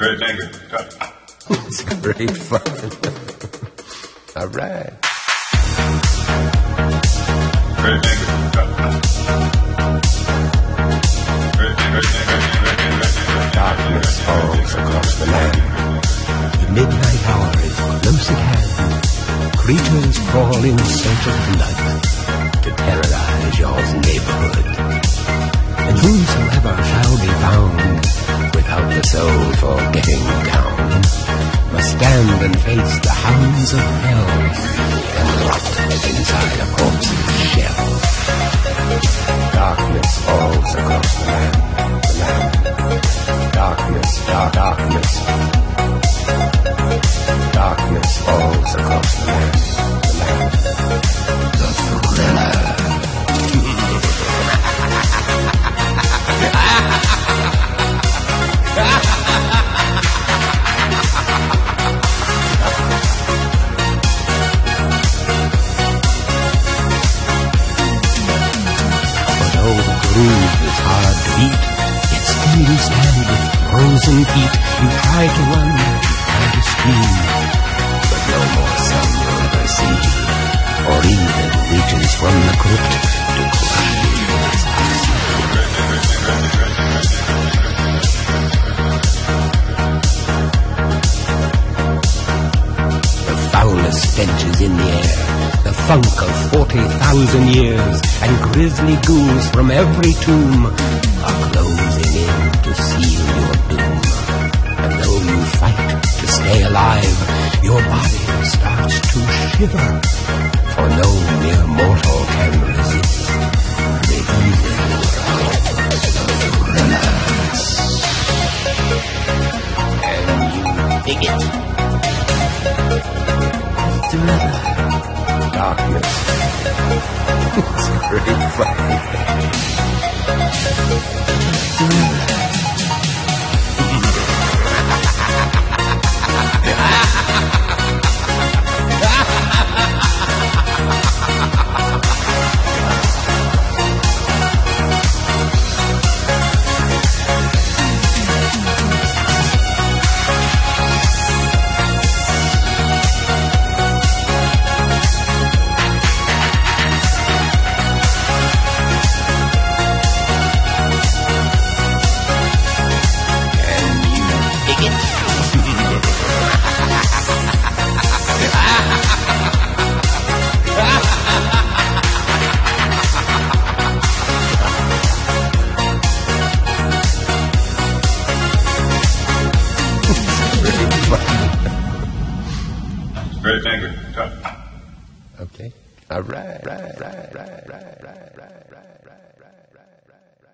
Very negative. It's great fun. All right. Very negative. Darkness falls across the land. The midnight hour is close at hand. Creatures crawl in search of light to terrorize your neighborhood. And whosoever shall be found without the soul for getting down must stand and face the hounds of hell and rot inside a corpse's shell. Darkness falls across the land, Darkness, darkness. Darkness falls across the land, The thriller. You stand with frozen feet, you try to run, you try to scream, but no more sun you'll ever see, or even reaches from the crypt to cry in his eyes. The foulest stench is in the air, the funk of 40,000 years, and grisly ghouls from every tomb are closing in to seal your doom. And though you fight to stay alive, your body starts to shiver, for no mere mortal can resist the evil thrillers. And you dig it. Thriller. Darkness. It's pretty funny. Thriller. Okay. All right.